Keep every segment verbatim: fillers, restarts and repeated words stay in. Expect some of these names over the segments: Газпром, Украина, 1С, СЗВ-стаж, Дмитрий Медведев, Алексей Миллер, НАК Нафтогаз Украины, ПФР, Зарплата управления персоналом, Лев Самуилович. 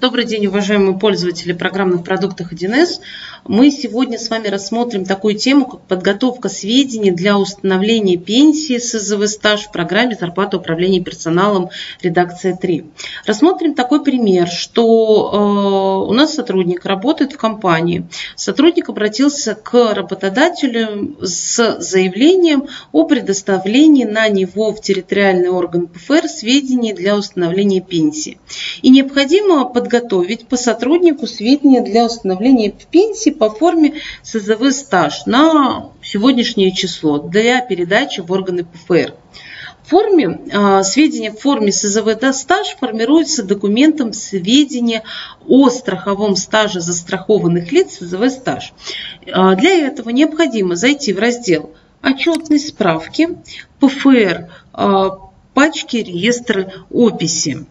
Добрый день, уважаемые пользователи программных продуктов один эс. Мы сегодня с вами рассмотрим такую тему, как подготовка сведений для установления пенсии эс зэ вэ-стаж в программе «Зарплата управления персоналом» редакция три. Рассмотрим такой пример, что у нас сотрудник работает в компании. Сотрудник обратился к работодателю с заявлением о предоставлении на него в территориальный орган пэ эф эр сведений для установления пенсии. И необходимо подготовить по сотруднику сведения для установления пенсии по форме эс зэ вэ-стаж на сегодняшнее число для передачи в органы пэ эф эр. Форме, сведения в форме эс зэ вэ-стаж формируются документом сведения о страховом стаже застрахованных лиц эс зэ вэ-стаж. Для этого необходимо зайти в раздел «Отчетные справки», «пэ эф эр», «Пачки», «Реестры», «Описи».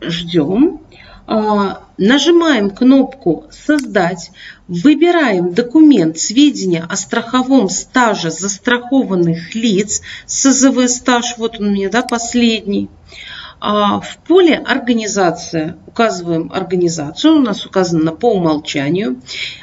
Ждем. Нажимаем кнопку «Создать», выбираем документ «Сведения о страховом стаже застрахованных лиц», эс зэ вэ-стаж, вот он у меня, да, последний. В поле «Организация» указываем организацию, у нас указано по умолчанию.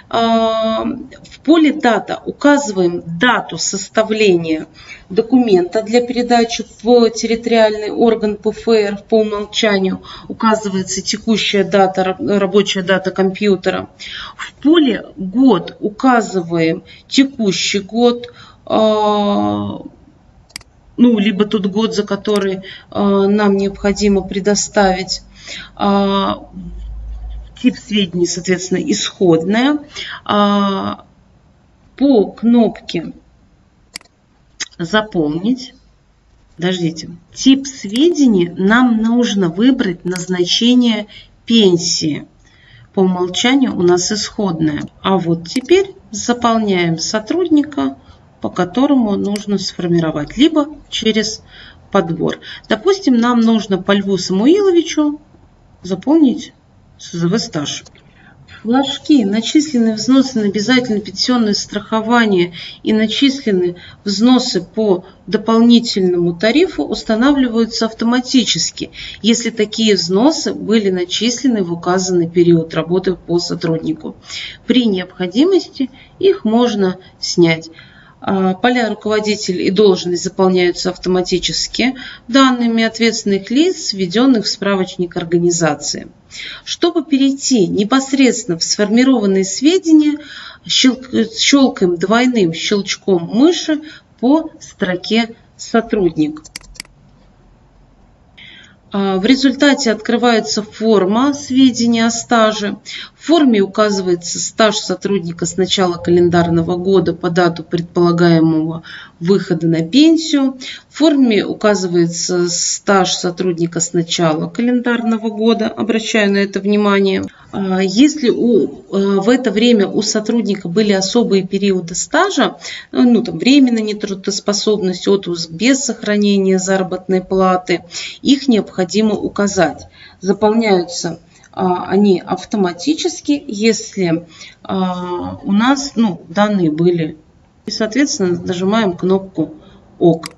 В поле «Дата» указываем дату составления документа для передачи в территориальный орган пэ эф эр. По умолчанию указывается текущая дата, рабочая дата компьютера. В поле «Год» указываем текущий год, ну, либо тот год, за который э, нам необходимо предоставить. Э, тип сведений, соответственно, исходная. Э, по кнопке «Заполнить». Подождите. Тип сведений нам нужно выбрать назначение пенсии. По умолчанию у нас исходная. А вот теперь заполняем сотрудника, по которому нужно сформировать, либо через подбор. Допустим, нам нужно по Льву Самуиловичу заполнить эс зэ вэ-стаж. Флажки «Начислены взносы на обязательное пенсионное страхование» и «Начислены взносы по дополнительному тарифу» устанавливаются автоматически, если такие взносы были начислены в указанный период работы по сотруднику. При необходимости их можно снять. Поля «Руководитель» и «Должность» заполняются автоматически данными ответственных лиц, введенных в справочник организации. Чтобы перейти непосредственно в сформированные сведения, щелкаем двойным щелчком мыши по строке «Сотрудник». В результате открывается форма «Сведения о стаже». В форме указывается стаж сотрудника с начала календарного года по дату предполагаемого выхода на пенсию. В форме указывается стаж сотрудника с начала календарного года. Обращаю на это внимание. Если у, в это время у сотрудника были особые периоды стажа, ну, там, временная нетрудоспособность, отпуск без сохранения заработной платы, их необходимо необходимо указать. Заполняются а, они автоматически, если а, у нас, ну, данные были. И, соответственно, нажимаем кнопку «Ок».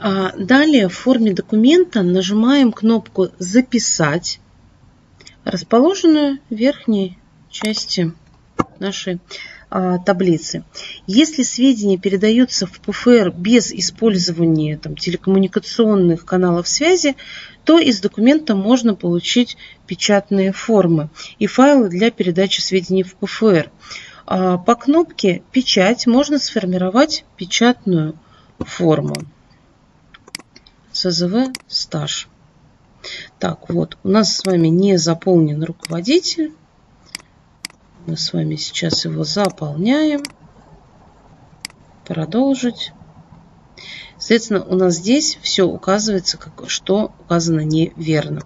А далее в форме документа нажимаем кнопку «Записать», расположенную в верхней части нашей таблицы. Если сведения передаются в пэ эф эр без использования там, телекоммуникационных каналов связи, то из документа можно получить печатные формы и файлы для передачи сведений в пэ эф эр. По кнопке «Печать» можно сформировать печатную форму эс зэ вэ-стаж. Так, вот, у нас с вами не заполнен руководитель. Мы с вами сейчас его заполняем. Продолжить. Соответственно, у нас здесь все указывается, как, что указано неверно.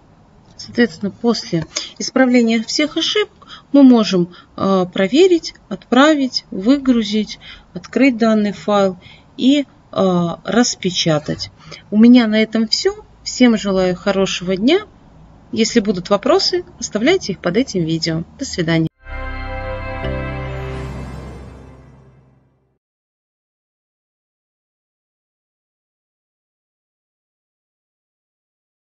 Соответственно, после исправления всех ошибок мы можем э, проверить, отправить, выгрузить, открыть данный файл и э, распечатать. У меня на этом все. Всем желаю хорошего дня. Если будут вопросы, оставляйте их под этим видео. До свидания.